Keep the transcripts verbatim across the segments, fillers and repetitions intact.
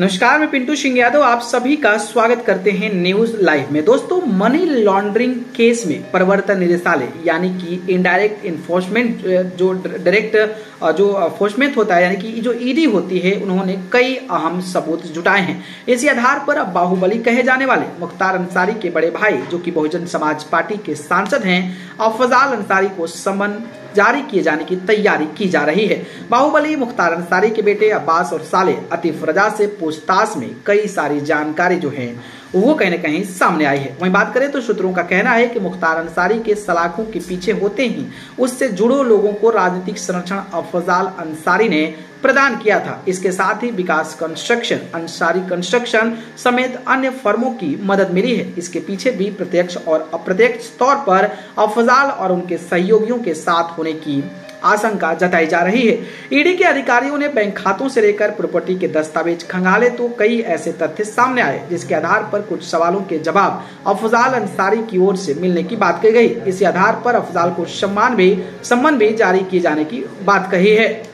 नमस्कार, मैं पिंटू सिंह यादव आप सभी का स्वागत करते हैं न्यूज लाइव में। दोस्तों, मनी लॉन्ड्रिंग केस में प्रवर्तन निदेशालय यानी कि इनडायरेक्ट इन्फोर्समेंट जो डायरेक्ट जो इन्फोर्समेंट होता है यानी कि जो ईडी होती है, उन्होंने कई अहम सबूत जुटाए हैं। इसी आधार पर अब बाहुबली कहे जाने वाले मुख्तार अंसारी के बड़े भाई जो कि बहुजन समाज पार्टी के सांसद हैं, अफजल अंसारी को समन जारी किए जाने की तैयारी की जा रही है। बाहुबली मुख्तार अंसारी के बेटे अब्बास और साले अतिफ रजा से पूछताछ में कई सारी जानकारी जो है वो कहीं ना कहीं सामने आई है। वहीं बात करें तो सूत्रों का कहना है कि मुख्तार अंसारी के सलाखों के पीछे होते ही उससे जुड़ो लोगों को राजनीतिक संरक्षण अफजल अंसारी ने प्रदान किया था। इसके साथ ही विकास कंस्ट्रक्शन, अंसारी कंस्ट्रक्शन समेत अन्य फर्मों की मदद मिली है। इसके पीछे भी प्रत्यक्ष और अप्रत्यक्ष तौर पर अफजल और उनके सहयोगियों के साथ होने की आशंका जताई जा रही है। ईडी के अधिकारियों ने बैंक खातों से लेकर प्रॉपर्टी के दस्तावेज खंगाले तो कई ऐसे तथ्य सामने आए जिसके आधार पर कुछ सवालों के जवाब अफजल अंसारी की ओर से मिलने की बात कही गई। इसी आधार पर अफजल को सम्मान भी सम्मान भी जारी किए जाने की बात कही है।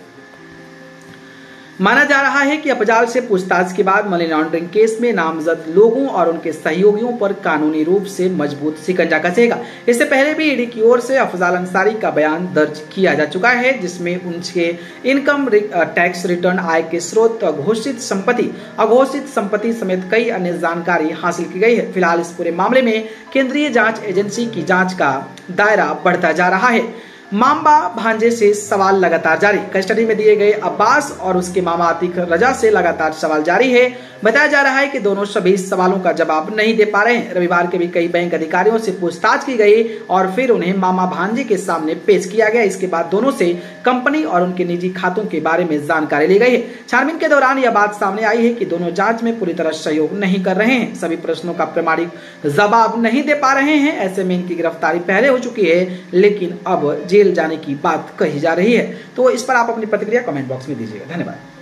माना जा रहा है कि अफजल से पूछताछ के बाद मनी लॉन्ड्रिंग केस में नामजद लोगों और उनके सहयोगियों पर कानूनी रूप से मजबूत शिकंजा कसेगा। इससे पहले भी ईडी की ओर से अफजल अंसारी का बयान दर्ज किया जा चुका है जिसमें उनके इनकम टैक्स रिटर्न, आय के स्रोत, घोषित संपत्ति, अघोषित संपत्ति समेत कई अन्य जानकारी हासिल की गई है। फिलहाल इस पूरे मामले में केंद्रीय जाँच एजेंसी की जाँच का दायरा बढ़ता जा रहा है। मामा भांजे से सवाल लगातार जारी, कस्टडी में दिए गए अब्बास और उसके मामा आतिक रजा से लगातार सवाल जारी है। बताया जा रहा है कि दोनों सभी सवालों का जवाब नहीं दे पा रहे हैं। रविवार के भी कई बैंक अधिकारियों से पूछताछ की गई और फिर उन्हें मामा भांजे के सामने पेश किया गया। इसके बाद दोनों से कंपनी और उनके निजी खातों के बारे में जानकारी ली गई है। छानबीन के दौरान यह बात सामने आई है कि दोनों जाँच में पूरी तरह सहयोग नहीं कर रहे हैं, सभी प्रश्नों का प्रामाणिक जवाब नहीं दे पा रहे हैं। ऐसे में इनकी गिरफ्तारी पहले हो चुकी है लेकिन अब जेल जाने की बात कही जा रही है। तो इस पर आप अपनी प्रतिक्रिया कमेंट बॉक्स में दीजिएगा। धन्यवाद।